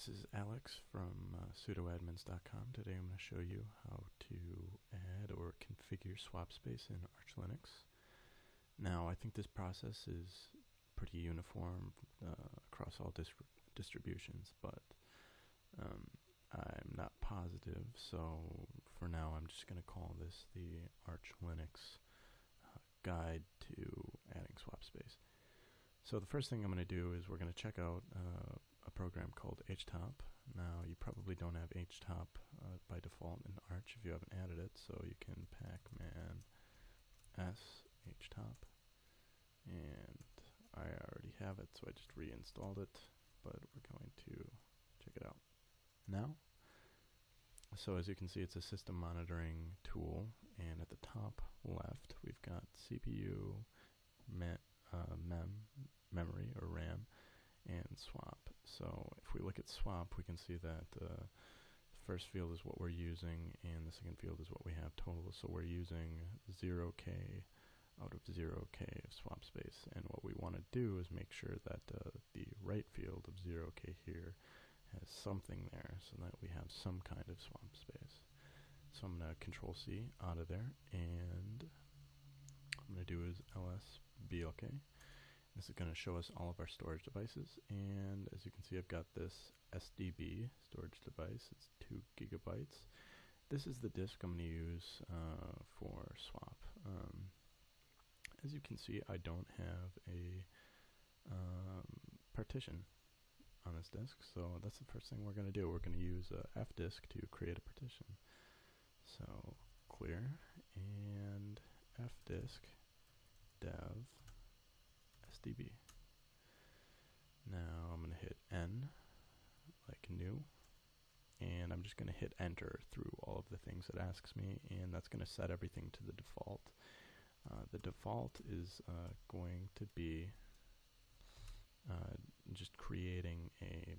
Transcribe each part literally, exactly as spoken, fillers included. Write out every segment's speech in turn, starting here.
This is Alex from uh, sudo admins dot com. Today I'm going to show you how to add or configure swap space in Arch Linux. Now I think this process is pretty uniform uh, across all distri distributions, but um, I'm not positive, so for now I'm just going to call this the Arch Linux uh, guide to adding swap space. So the first thing I'm going to do is we're going to check out uh, a program called htop. Now you probably don't have htop uh, by default in Arch if you haven't added it, so you can Pacman s htop, and I already have it, so I just reinstalled it, but we're going to check it out now. So as you can see, it's a system monitoring tool, and at the top left we've got C P U, me uh, mem memory or RAM, and swap. So if we look at swap, we can see that uh, the first field is what we're using and the second field is what we have total. So we're using zero K out of zero K of swap space, and what we want to do is make sure that uh, the right field of zero K here has something there so that we have some kind of swap space. So I'm going to control C out of there, and what I'm going to do is L S B L K. This is going to show us all of our storage devices, and as you can see, I've got this S D B storage device. It's two gigabytes. This is the disk I'm going to use uh, for swap. Um, as you can see, I don't have a um, partition on this disk, so that's the first thing we're going to do. We're going to use uh, fdisk to create a partition. So clear and fdisk dev S D B. Now I'm going to hit N, like new, and I'm just going to hit enter through all of the things it asks me, and that's going to set everything to the default. Uh, the default is uh, going to be uh, just creating a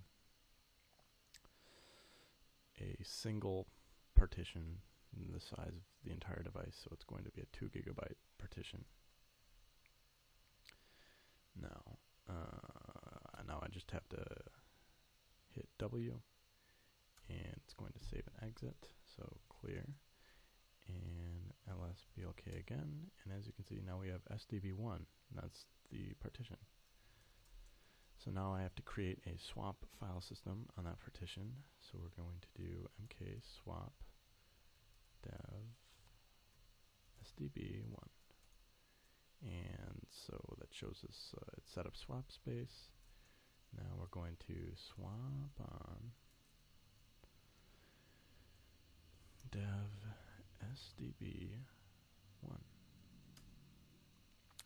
a single partition in the size of the entire device, so it's going to be a two gigabyte partition. Now, uh, now I just have to hit W, and it's going to save and exit, so clear, and L S B L K again, and as you can see, now we have S D B one, and that's the partition. So now I have to create a swap file system on that partition, so we're going to do mkswap dev S D B one. And so that shows us uh, it's set up swap space. Now we're going to swap on dev S D B one,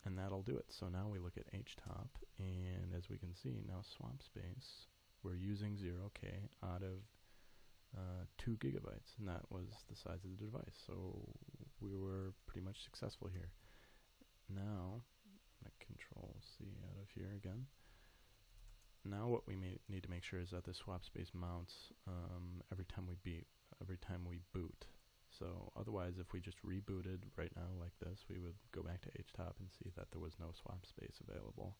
and that'll do it. So now we look at htop, and as we can see, now swap space, we're using zero K out of uh, two gigabytes, and that was the size of the device, so we were pretty much successful here. Now, I control C out of here again. Now what we may need to make sure is that the swap space mounts um, every time we beat, every time we boot. So otherwise, if we just rebooted right now like this, we would go back to htop and see that there was no swap space available.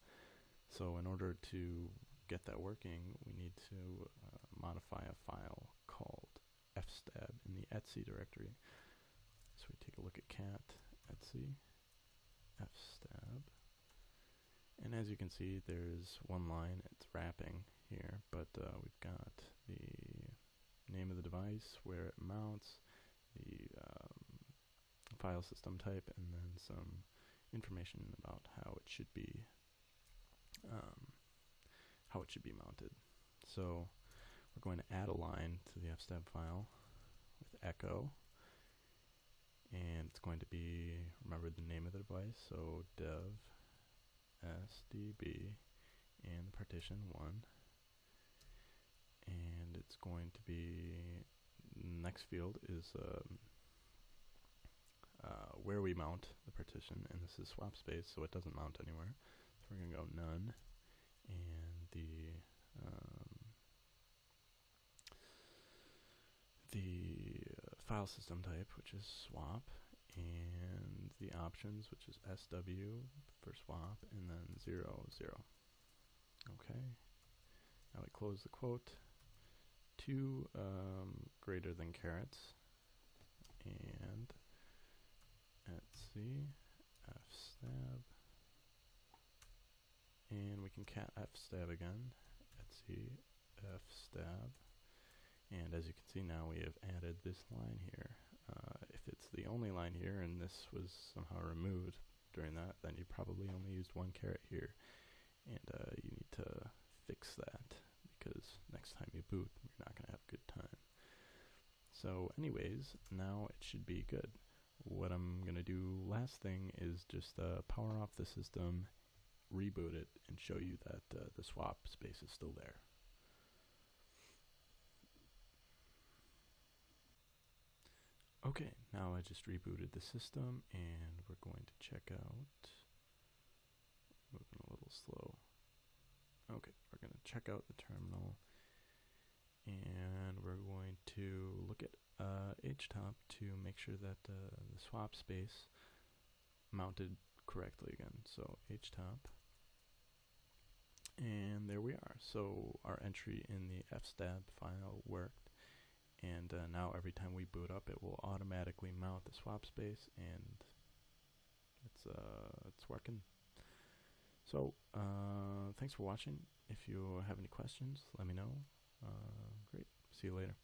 So in order to get that working, we need to uh, modify a file called fstab in the etsy directory. So we take a look at cat etsy fstab, and as you can see, there's one line, it's wrapping here, but uh, we've got the name of the device, where it mounts, the um, file system type, and then some information about how it should be um, how it should be mounted. So we're going to add a line to the fstab file with echo, and it's going to be, remember the name of the device, so dev S D B and partition one, and it's going to be, next field is um, uh, where we mount the partition, and this is swap space, so it doesn't mount anywhere, so we're going to go none, and the um, the file system type, which is swap, and the options, which is S W for swap, and then zero zero. Okay, now we close the quote, two um, greater than carrots, and let's see, fstab, and we can cat fstab again, let's see, fstab, and as you can see now we have added this line here. Uh, if it's the only line here and this was somehow removed during that, then you probably only used one caret here, and uh, you need to fix that, because next time you boot you're not going to have a good time. So anyways, now it should be good. What I'm going to do last thing is just uh, power off the system, reboot it, and show you that uh, the swap space is still there. Okay, now I just rebooted the system, and we're going to check out, moving a little slow. Okay, we're going to check out the terminal, and we're going to look at uh, htop to make sure that uh, the swap space mounted correctly again. So htop, and there we are. So our entry in the fstab file worked, and uh, now every time we boot up it will automatically mount the swap space, and it's uh, it's working. So uh, thanks for watching. If you have any questions, let me know. Uh, great. See you later.